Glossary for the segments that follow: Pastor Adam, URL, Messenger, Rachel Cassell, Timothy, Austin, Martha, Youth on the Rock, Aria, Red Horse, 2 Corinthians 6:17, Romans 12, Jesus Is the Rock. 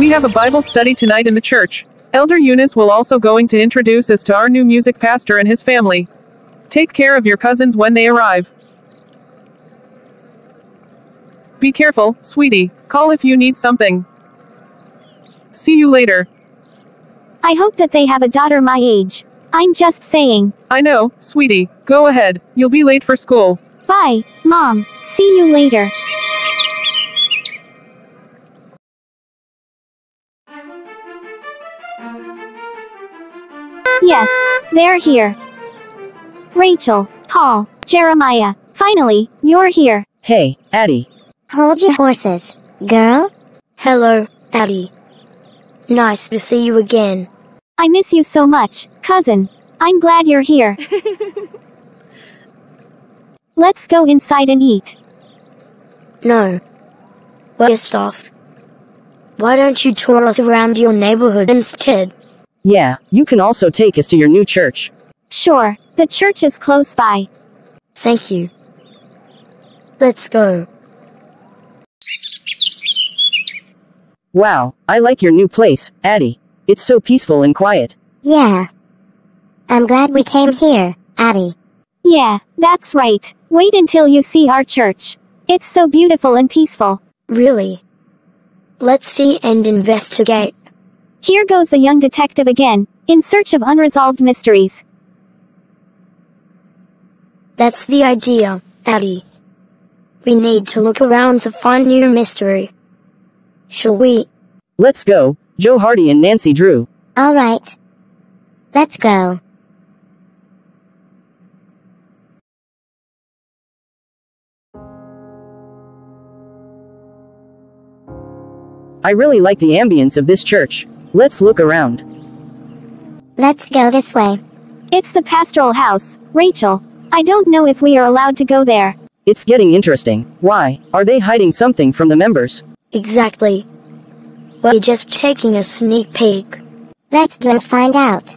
We have a Bible study tonight in the church. Elder Eunice will also going to introduce us to our new music pastor and his family. Take care of your cousins when they arrive. Be careful, sweetie. Call if you need something. See you later. I hope that they have a daughter my age. I'm just saying. I know, sweetie. Go ahead. You'll be late for school. Bye, Mom. See you later. Yes, they're here. Rachel, Paul, Jeremiah, finally, you're here. Hey, Addie. Hold your horses, girl. Hello, Addie. Nice to see you again. I miss you so much, cousin. I'm glad you're here. Let's go inside and eat. No. First off, why don't you tour us around your neighborhood instead? Yeah, you can also take us to your new church. Sure, the church is close by. Thank you. Let's go. Wow, I like your new place, Addie. It's so peaceful and quiet. Yeah. I'm glad we came here, Addie. Yeah, that's right. Wait until you see our church. It's so beautiful and peaceful. Really? Let's see and investigate. Here goes the young detective again, in search of unresolved mysteries. That's the idea, Addie. We need to look around to find new mystery. Shall we? Let's go, Joe Hardy and Nancy Drew. All right. Let's go. I really like the ambience of this church. Let's look around. Let's go this way. It's the pastoral house, Rachel. I don't know if we are allowed to go there. It's getting interesting. Why? Are they hiding something from the members? Exactly. We're just taking a sneak peek. Let's go find out.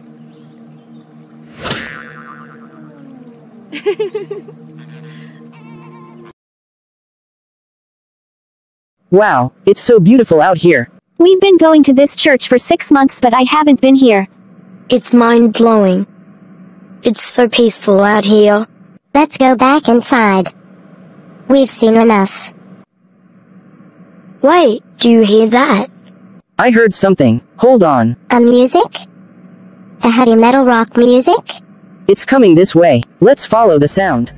Wow, it's so beautiful out here. We've been going to this church for 6 months, but I haven't been here. It's mind-blowing. It's so peaceful out here. Let's go back inside. We've seen enough. Wait, do you hear that? I heard something. Hold on. A music? A heavy metal rock music? It's coming this way. Let's follow the sound.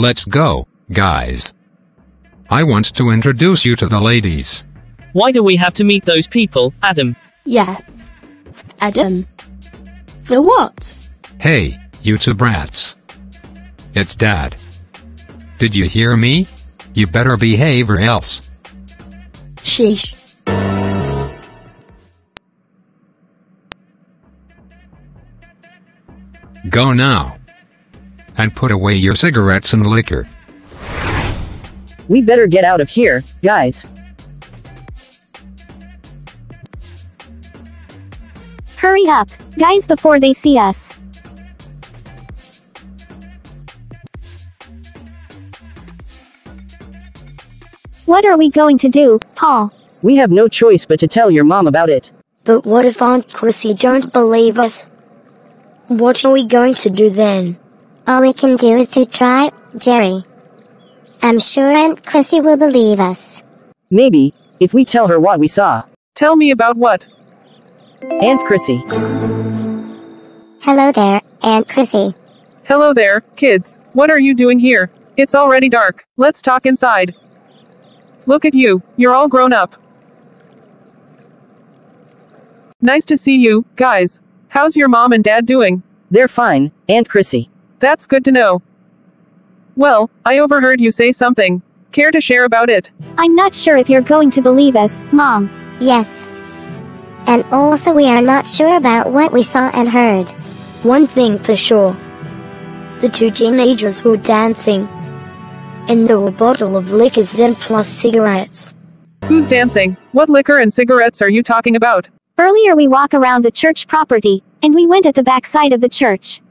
Let's go, guys. I want to introduce you to the ladies. Why do we have to meet those people, Adam? Yeah. Adam. For what? Hey, you two brats. It's Dad. Did you hear me? You better behave or else. Sheesh. Go now. And put away your cigarettes and liquor. We better get out of here, guys. Hurry up, guys, before they see us. What are we going to do, Paul? We have no choice but to tell your mom about it. But what if Aunt Chrissy don't believe us? What are we going to do then? All we can do is to try, Jerry. I'm sure Aunt Chrissy will believe us. Maybe, if we tell her what we saw. Tell me about what? Aunt Chrissy. Hello there, Aunt Chrissy. Hello there, kids. What are you doing here? It's already dark. Let's talk inside. Look at you. You're all grown up. Nice to see you, guys. How's your mom and dad doing? They're fine, Aunt Chrissy. That's good to know. Well, I overheard you say something. Care to share about it? I'm not sure if you're going to believe us, Mom. Yes. And also we are not sure about what we saw and heard. One thing for sure. The two teenagers were dancing. And there were a bottle of liquors then plus cigarettes. Who's dancing? What liquor and cigarettes are you talking about? Earlier we walk around the church property, and we went at the back side of the church.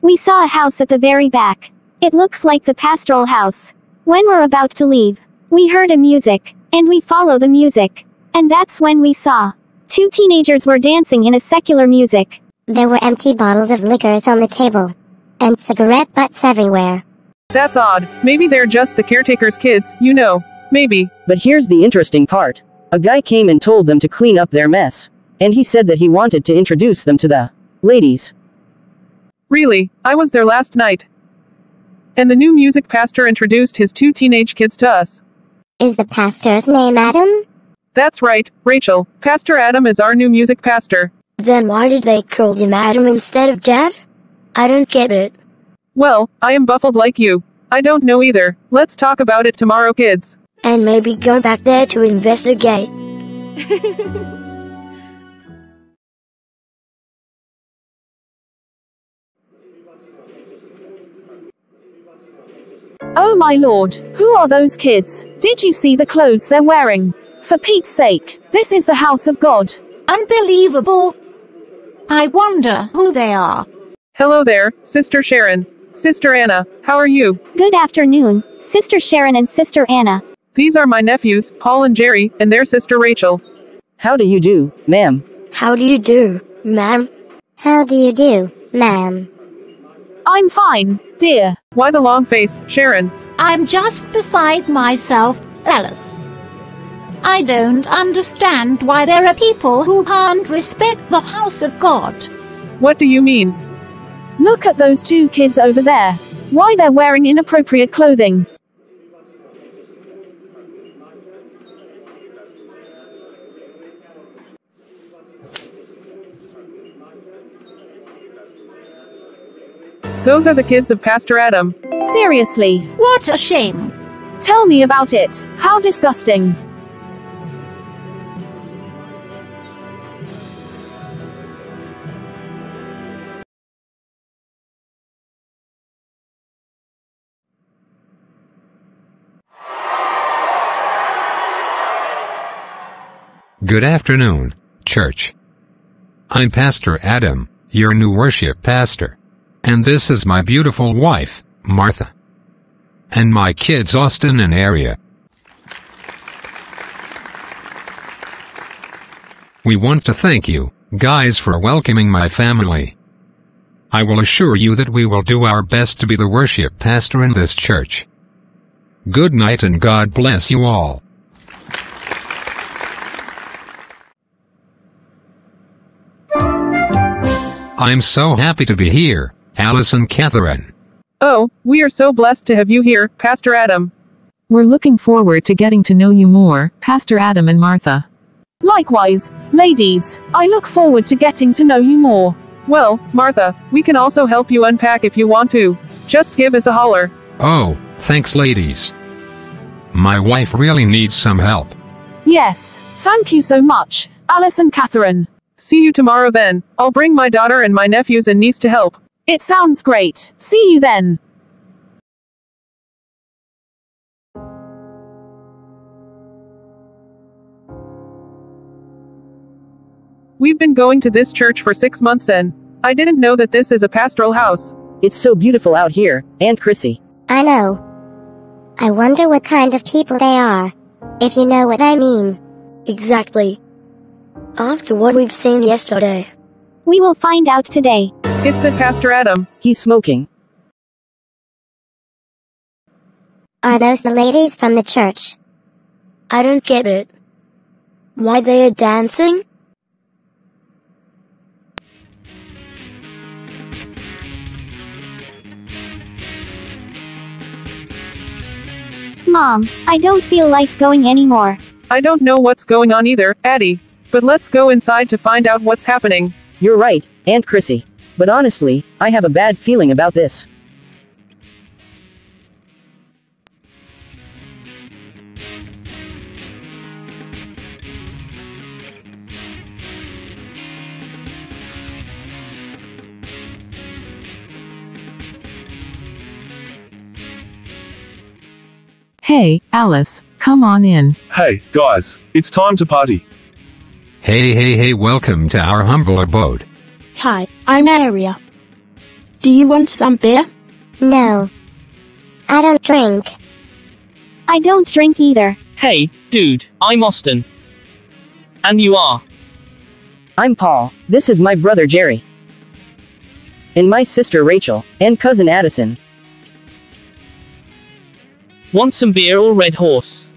We saw a house at the very back. It looks like the pastoral house. When we're about to leave, we heard a music, and we follow the music. And that's when we saw two teenagers were dancing in a secular music. There were empty bottles of liquors on the table. And cigarette butts everywhere. That's odd. Maybe they're just the caretaker's kids, you know. Maybe. But here's the interesting part. A guy came and told them to clean up their mess. And he said that he wanted to introduce them to the ladies. Really? I was there last night. And the new music pastor introduced his two teenage kids to us. Is the pastor's name Adam? That's right, Rachel. Pastor Adam is our new music pastor. Then why did they call him Adam instead of Dad? I don't get it. Well, I am baffled like you. I don't know either. Let's talk about it tomorrow, kids. And maybe go back there to investigate. Oh my lord, who are those kids? Did you see the clothes they're wearing? For Pete's sake, this is the house of God. Unbelievable. I wonder who they are. Hello there, Sister Sharon. Sister Anna, how are you? Good afternoon, Sister Sharon and Sister Anna. These are my nephews, Paul and Jerry, and their sister Rachel. How do you do, ma'am? How do you do, ma'am? How do you do, ma'am? I'm fine, dear. Why the long face, Sharon? I'm just beside myself, Alice. I don't understand why there are people who can't respect the house of God. What do you mean? Look at those two kids over there. Why they're wearing inappropriate clothing. Those are the kids of Pastor Adam. Seriously, what a shame. Tell me about it. How disgusting. Good afternoon, church. I'm Pastor Adam, your new worship pastor. And this is my beautiful wife, Martha. And my kids Austin and Aria. We want to thank you, guys, for welcoming my family. I will assure you that we will do our best to be the worship pastor in this church. Good night and God bless you all. I'm so happy to be here, Alice and Catherine. Oh, we are so blessed to have you here, Pastor Adam. We're looking forward to getting to know you more, Pastor Adam and Martha. Likewise, ladies, I look forward to getting to know you more. Well, Martha, we can also help you unpack if you want to. Just give us a holler. Oh, thanks, ladies. My wife really needs some help. Yes, thank you so much, Alice and Catherine. See you tomorrow then. I'll bring my daughter and my nephews and niece to help. It sounds great. See you then. We've been going to this church for 6 months and I didn't know that this is a pastoral house. It's so beautiful out here, Aunt Chrissy. I know. I wonder what kind of people they are, if you know what I mean. Exactly. After what we've seen yesterday, we will find out today. It's the Pastor Adam. He's smoking. Are those the ladies from the church? I don't get it. Why they are dancing? Mom, I don't feel like going anymore. I don't know what's going on either, Addie. But let's go inside to find out what's happening. You're right, Aunt Chrissy. But honestly, I have a bad feeling about this. Hey, Alice, come on in. Hey, guys, it's time to party. Hey, welcome to our humble abode. Hi, I'm Aria. Do you want some beer? No. I don't drink. I don't drink either. Hey, dude, I'm Austin. And you are? I'm Paul. This is my brother Jerry. And my sister Rachel, and cousin Addison. Want some beer or Red Horse?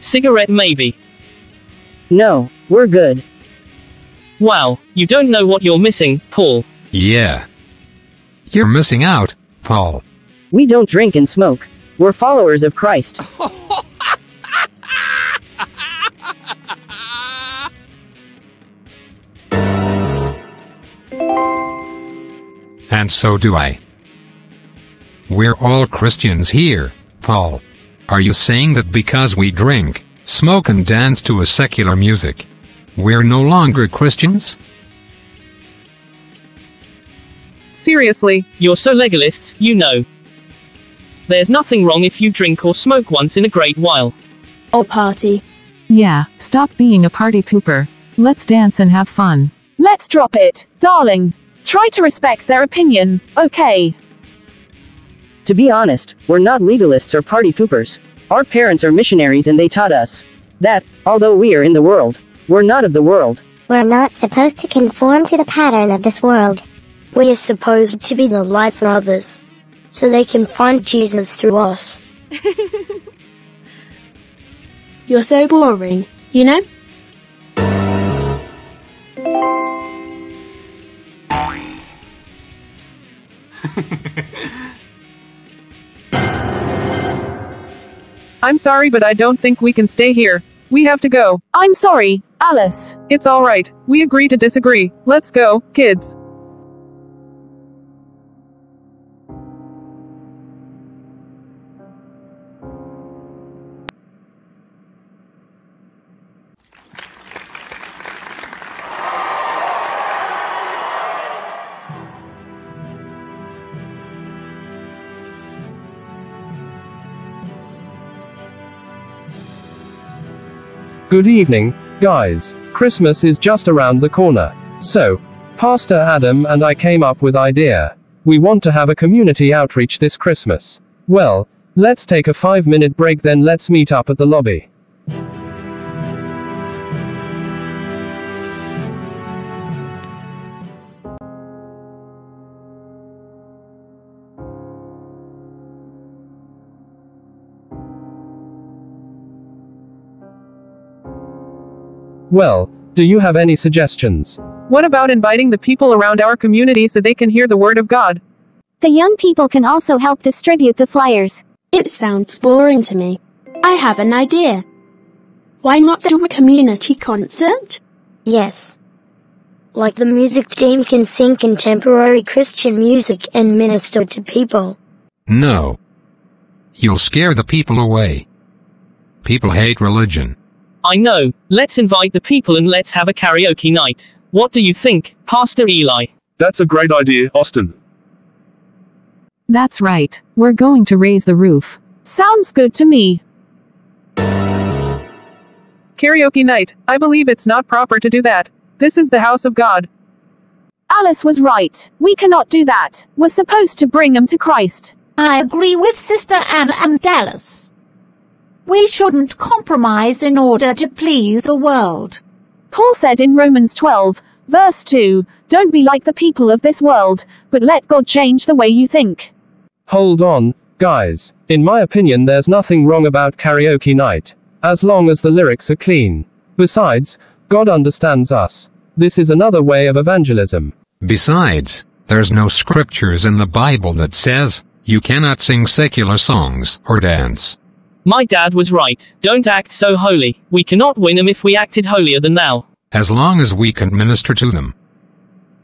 Cigarette maybe? No, we're good. Wow, you don't know what you're missing, Paul. Yeah. You're missing out, Paul. We don't drink and smoke. We're followers of Christ. And so do I. We're all Christians here, Paul. Are you saying that because we drink, smoke and dance to a secular music, we're no longer Christians? Seriously, you're so legalists, you know. There's nothing wrong if you drink or smoke once in a great while. Or party. Yeah, stop being a party pooper. Let's dance and have fun. Let's drop it, darling. Try to respect their opinion, okay? To be honest, we're not legalists or party poopers. Our parents are missionaries and they taught us that, although we are in the world, we're not of the world. We're not supposed to conform to the pattern of this world. We are supposed to be the light for others, so they can find Jesus through us. You're so boring, you know? I'm sorry, but I don't think we can stay here. We have to go. I'm sorry, Alice. It's all right. We agree to disagree. Let's go, kids. Good evening, guys. Christmas is just around the corner. So, Pastor Adam and I came up with an idea. We want to have a community outreach this Christmas. Well, let's take a 5-minute break, then let's meet up at the lobby. Well, do you have any suggestions? What about inviting the people around our community so they can hear the word of God? The young people can also help distribute the flyers. It sounds boring to me. I have an idea. Why not do a community concert? Yes. Like the music team can sing contemporary Christian music and minister to people. No. You'll scare the people away. People hate religion. I know, let's invite the people and let's have a karaoke night. What do you think, Pastor Eli? That's a great idea, Austin. That's right, we're going to raise the roof. Sounds good to me. Karaoke night, I believe it's not proper to do that. This is the house of God. Alice was right, we cannot do that. We're supposed to bring them to Christ. I agree with Sister Anne and Dallas. We shouldn't compromise in order to please the world. Paul said in Romans 12, verse 2, "Don't be like the people of this world, but let God change the way you think." Hold on, guys. In my opinion, there's nothing wrong about karaoke night, as long as the lyrics are clean. Besides, God understands us. This is another way of evangelism. Besides, there's no scriptures in the Bible that says you cannot sing secular songs or dance. My dad was right. Don't act so holy. We cannot win them if we acted holier than thou. As long as we can minister to them.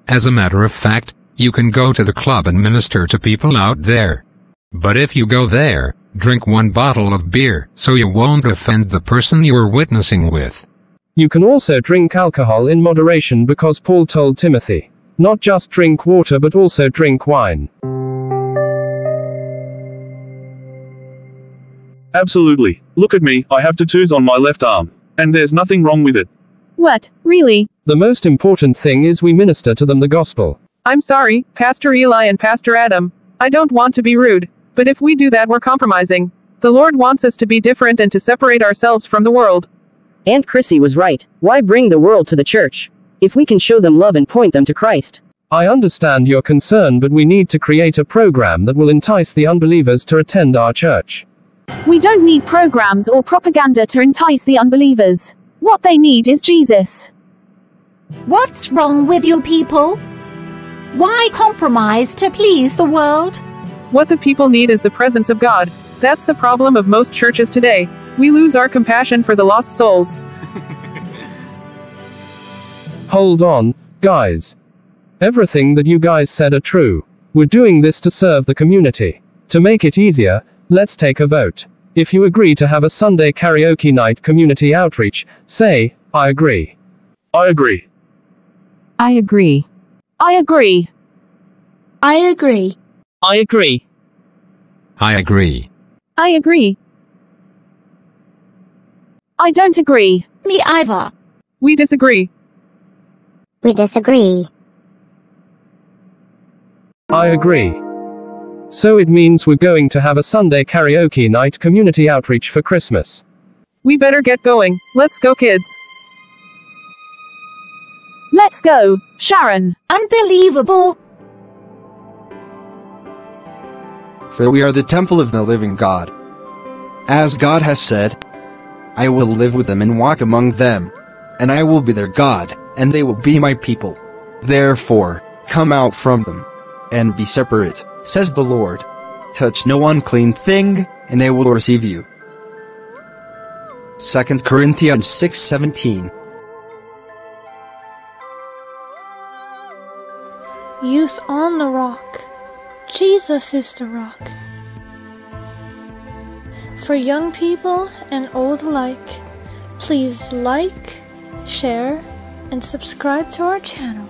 As a matter of fact, you can go to the club and minister to people out there. But if you go there, drink one bottle of beer so you won't offend the person you are witnessing with. You can also drink alcohol in moderation because Paul told Timothy, not just drink water but also drink wine. Absolutely. Look at me, I have tattoos on my left arm. And there's nothing wrong with it. What? Really? The most important thing is we minister to them the gospel. I'm sorry, Pastor Eli and Pastor Adam. I don't want to be rude, but if we do that we're compromising. The Lord wants us to be different and to separate ourselves from the world. Aunt Chrissy was right. Why bring the world to the church? If we can show them love and point them to Christ. I understand your concern, but we need to create a program that will entice the unbelievers to attend our church. We don't need programs or propaganda to entice the unbelievers. What they need is Jesus. What's wrong with you people? Why compromise to please the world? What the people need is the presence of God. That's the problem of most churches today. We lose our compassion for the lost souls. Hold on, guys. Everything that you guys said are true. We're doing this to serve the community. To make it easier, let's take a vote. If you agree to have a Sunday karaoke night community outreach, say, I agree. I agree. I agree. I agree. I agree. I agree. I agree. I agree. I don't agree. Me either. We disagree. We disagree. I agree. So it means we're going to have a Sunday karaoke night community outreach for Christmas. We better get going. Let's go, kids. Let's go, Sharon. Unbelievable. For we are the temple of the living God. As God has said, I will live with them and walk among them, and I will be their God, and they will be my people. Therefore, come out from them, and be separate, says the Lord. Touch no unclean thing, and they will receive you. 2 Corinthians 6:17. Youth on the Rock. Jesus is the rock. For young people and old alike, please like, share, and subscribe to our channel.